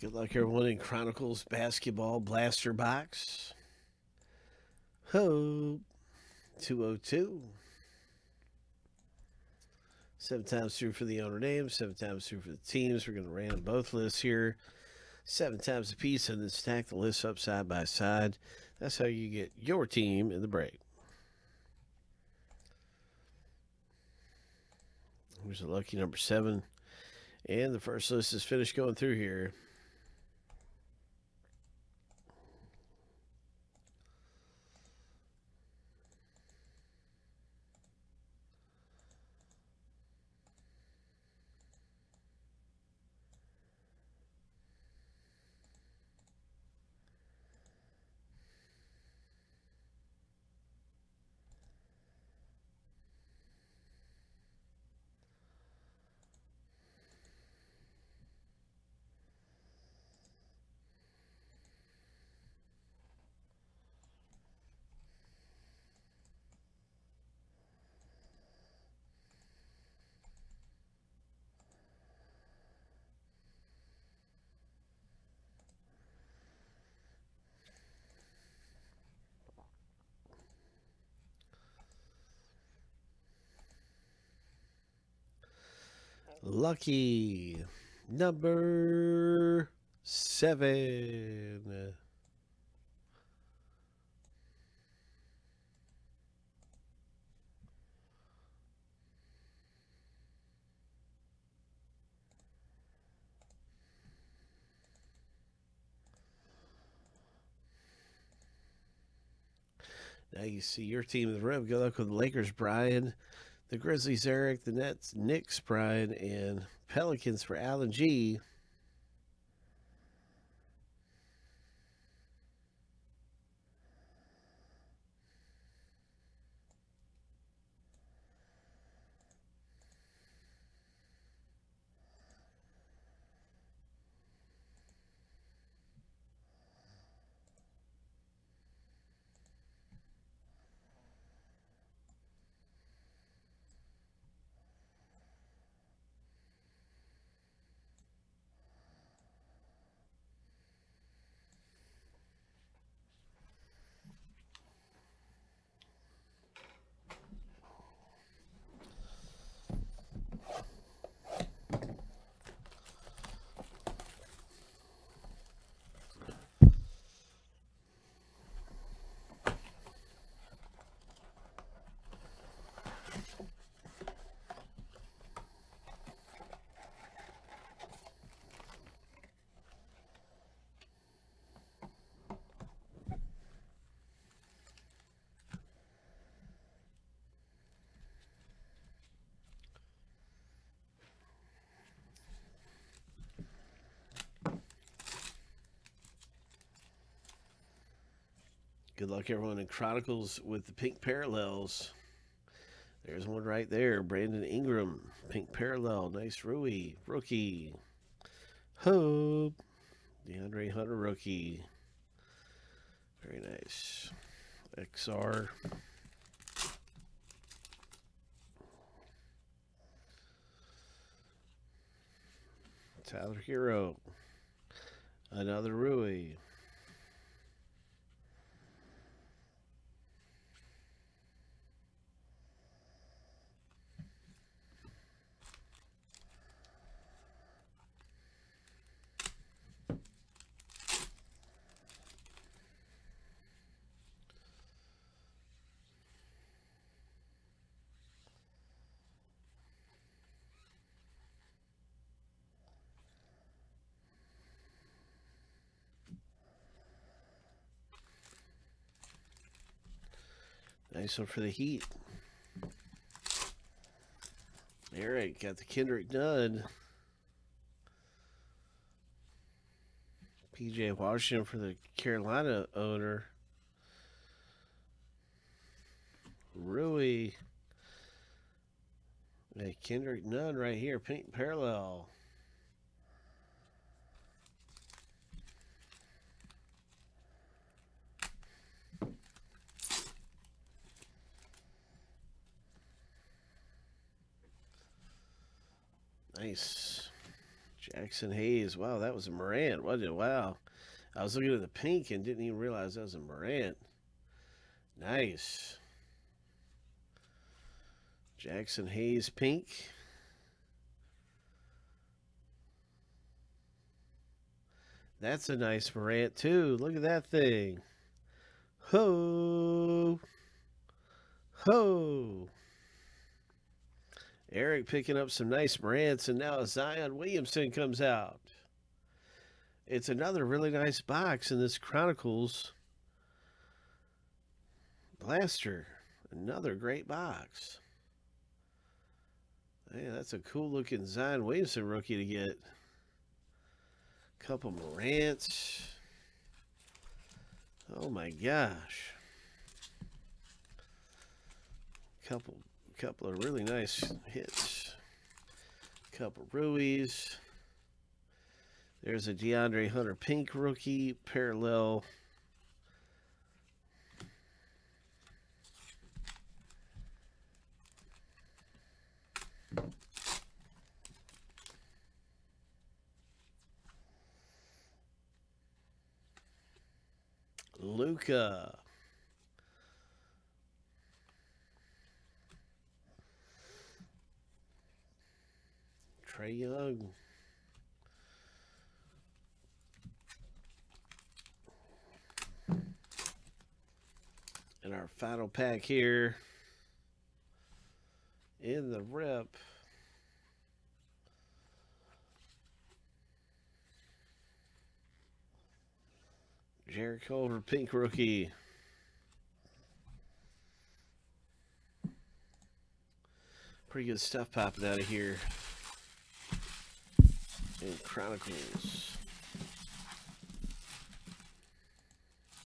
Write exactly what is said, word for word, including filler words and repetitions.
Good luck, everyone, in Chronicles Basketball Blaster Box. Ho, two oh two. Seven times through for the owner name, seven times through for the teams. We're going to random both lists here. Seven times a piece, and then stack the lists up side by side. That's how you get your team in the break. Here's a lucky number seven. And the first list is finished going through here. Lucky number seven. Now you see your team in the room. Good luck with the Lakers, Brian. The Grizzlies, Eric. The Nets, Knicks, Brian. And Pelicans for Alan G. Good luck, everyone, in Chronicles with the pink parallels. There's one right there. Brandon Ingram, pink parallel. Nice Rui, rookie. Hope. DeAndre Hunter, rookie. Very nice. X R. Tyler Hero. Another Rui. Nice one for the Heat. Eric got the Kendrick Nunn. P J Washington for the Carolina owner. Rui. Hey, Kendrick Nunn right here. Pink parallel. Nice. Jackson Hayes. Wow, that was a Morant, wasn't it? Wow. I was looking at the pink and didn't even realize that was a Morant. Nice. Jackson Hayes pink. That's a nice Morant too. Look at that thing. Ho. Ho. Eric picking up some nice Morants, and now Zion Williamson comes out. It's another really nice box in this Chronicles Blaster. Another great box. Hey, that's a cool looking Zion Williamson rookie to get. A couple Morants. Oh my gosh. Couple couple of really nice hits. Couple Ruiz. There's a DeAndre Hunter pink rookie parallel. Luca. Trey Young. And our final pack here in the rep. Jericho over pink rookie. Pretty good stuff popping out of here in Chronicles.